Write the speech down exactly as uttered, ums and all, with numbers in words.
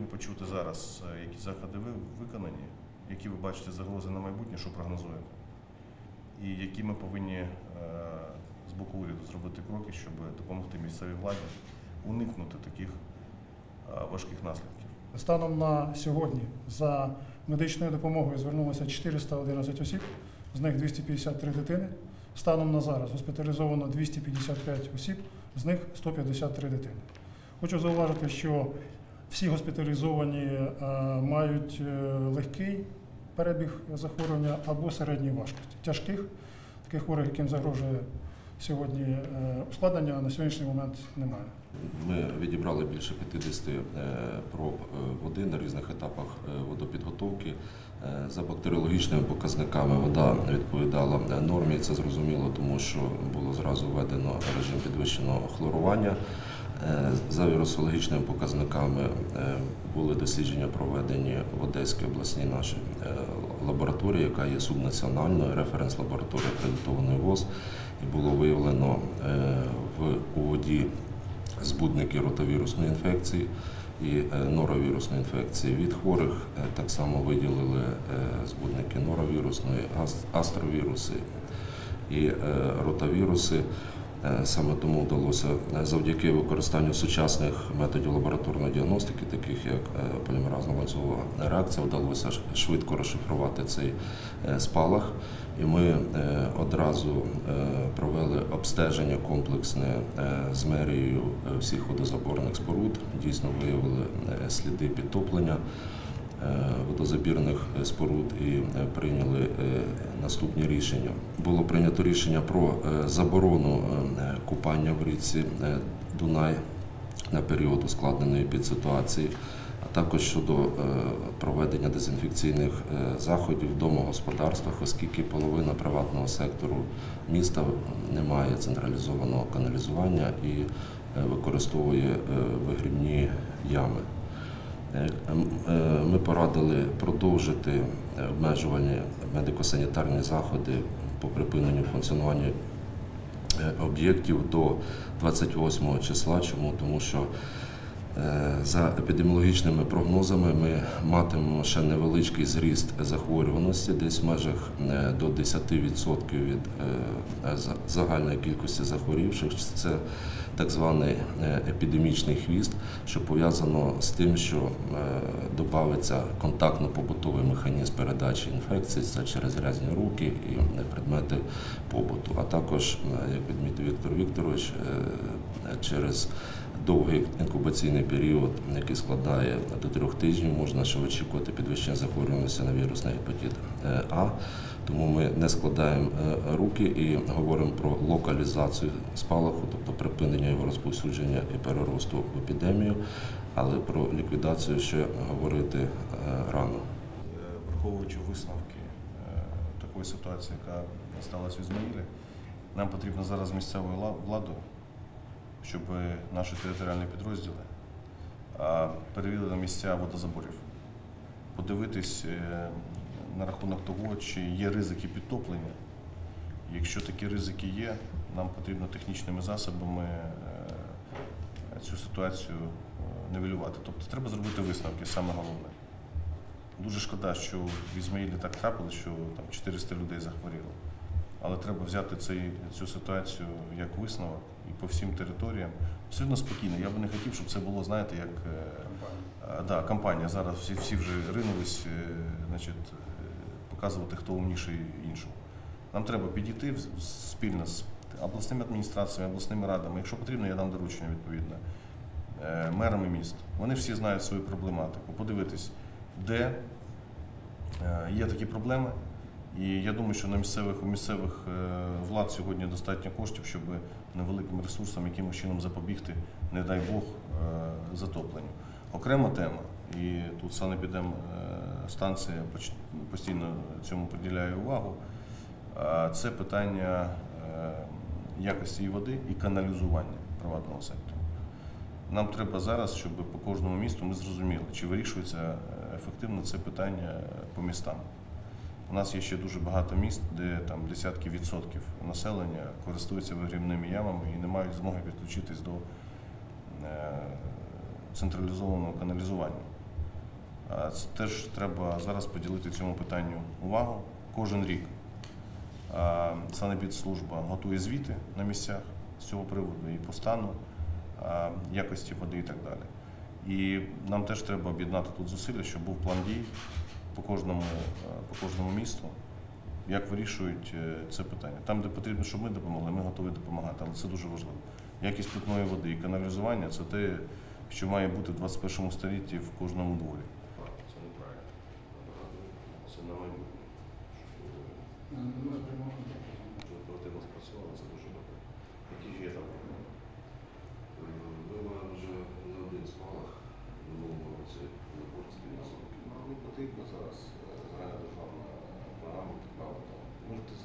хотів би почути зараз, які заходи ви виконані, які ви бачите загрози на майбутнє, що прогнозуєте, і які ми повинні з боку уряду зробити кроки, щоб допомогти місцевій владі уникнути таких важких наслідків. Станом на сьогодні за медичною допомогою звернулося чотириста одинадцять осіб, з них двісті п'ятдесят три дитини. Станом на зараз госпіталізовано двісті п'ятдесят п'ять осіб, з них сто п'ятдесят три дитини. Хочу зауважити, що всі госпіталізовані мають легкий перебіг захворювання або середньої важкості. Тяжких, таких хворих, яким загрожує сьогодні ускладнення, на сьогоднішній момент немає. Ми відібрали більше п'ятдесяти проб води на різних етапах водопідготовки. За бактеріологічними показниками вода відповідала нормі. Це зрозуміло, тому що було зразу введено режим підвищеного хлорування. За вірусологічними показниками були дослідження проведені в Одеській обласній нашій лабораторії, яка є субнаціональною, референс-лабораторією акредитованої ВОЗ. І було виявлено в воді збудники ротовірусної інфекції і норовірусної інфекції. Від хворих так само виділили збудники норовірусної, астровіруси і ротовіруси. Саме тому вдалося завдяки використанню сучасних методів лабораторної діагностики, таких як полімеразно-ланцюгова реакція, вдалося швидко розшифрувати цей спалах. І ми одразу провели обстеження комплексне з мерією всіх водозаборних споруд, дійсно виявили сліди підтоплення водозабірних споруд і прийняли наступні рішення. Було прийнято рішення про заборону купання в річці Дунай на період ускладненої підситуації, а також щодо проведення дезінфекційних заходів в домогосподарствах, оскільки половина приватного сектору міста не має централізованого каналізування і використовує вигрібні ями. Ми порадили продовжити обмежувальні медико-санітарні заходи по припиненню функціонування об'єктів до двадцять восьмого числа. Чому? Тому що за епідеміологічними прогнозами ми матимемо ще невеличкий зріст захворюваності, десь в межах до десяти відсотків від загальної кількості захворівших. Це так званий епідемічний хвіст, що пов'язано з тим, що додається контактно-побутовий механізм передачі інфекцій, це через грязні руки і предмети побуту, а також, як відмітив Віктор Вікторович, через довгий інкубаційний період, який складає до трьох тижнів, можна ще очікувати підвищення захворюваності на вірусний гепатит А. Тому ми не складаємо руки і говоримо про локалізацію спалаху, тобто припинення його розповсюдження і переросту в епідемію, але про ліквідацію ще говорити рано. Враховуючи висновки такої ситуації, яка сталася в Ізмаїлі, нам потрібно зараз місцеву владу, щоб наші територіальні підрозділи перевірили місця водозаборів, подивитись на рахунок того, чи є ризики підтоплення. Якщо такі ризики є, нам потрібно технічними засобами цю ситуацію нівелювати. Тобто треба зробити висновки, саме головне. Дуже шкода, що в Ізмаїлі так трапило, що там чотириста людей захворіло. Але треба взяти цей, цю ситуацію як висновок і по всім територіям. Абсолютно спокійно. Я би не хотів, щоб це було, знаєте, як кампанія. Да, кампанія. Зараз всі, всі вже ринулись, значить, показувати, хто умніший іншого. Нам треба підійти спільно з обласними адміністраціями, обласними радами. Якщо потрібно, я дам доручення відповідно мерами міст. Вони всі знають свою проблематику. Подивитись, де є такі проблеми. І я думаю, що на місцевих, у місцевих влад сьогодні достатньо коштів, щоб невеликим ресурсам якимось чином запобігти, не дай Бог, затопленню. Окрема тема, і тут санепідемстанція постійно цьому приділяє увагу, це питання якості і води, і каналізування приватного сектору. Нам треба зараз, щоб по кожному місту ми зрозуміли, чи вирішується ефективно це питання по містам. У нас є ще дуже багато міст, де там десятки відсотків населення користуються вигрібними ямами і не мають змоги підключитись до централізованого каналізування. Теж треба зараз поділити цьому питанню увагу. Кожен рік Санепідслужба готує звіти на місцях з цього приводу і по стану, якості води і так далі. І нам теж треба об'єднати тут зусилля, щоб був план дій по кожному, по кожному місту, як вирішують це питання. Там, де потрібно, щоб ми допомогли, ми готові допомагати, але це дуже важливо. Якість питної води і каналізування – це те, що має бути в двадцять першому столітті в кожному дворі. Це неправильно. Це на майбутнє. Що оперативно спрацювало, це дуже добре. Які ж є там проблеми? Ми маємо вже не один спалах в минулому році на борці біля. Потрібно зараз загальна державна програма підправити.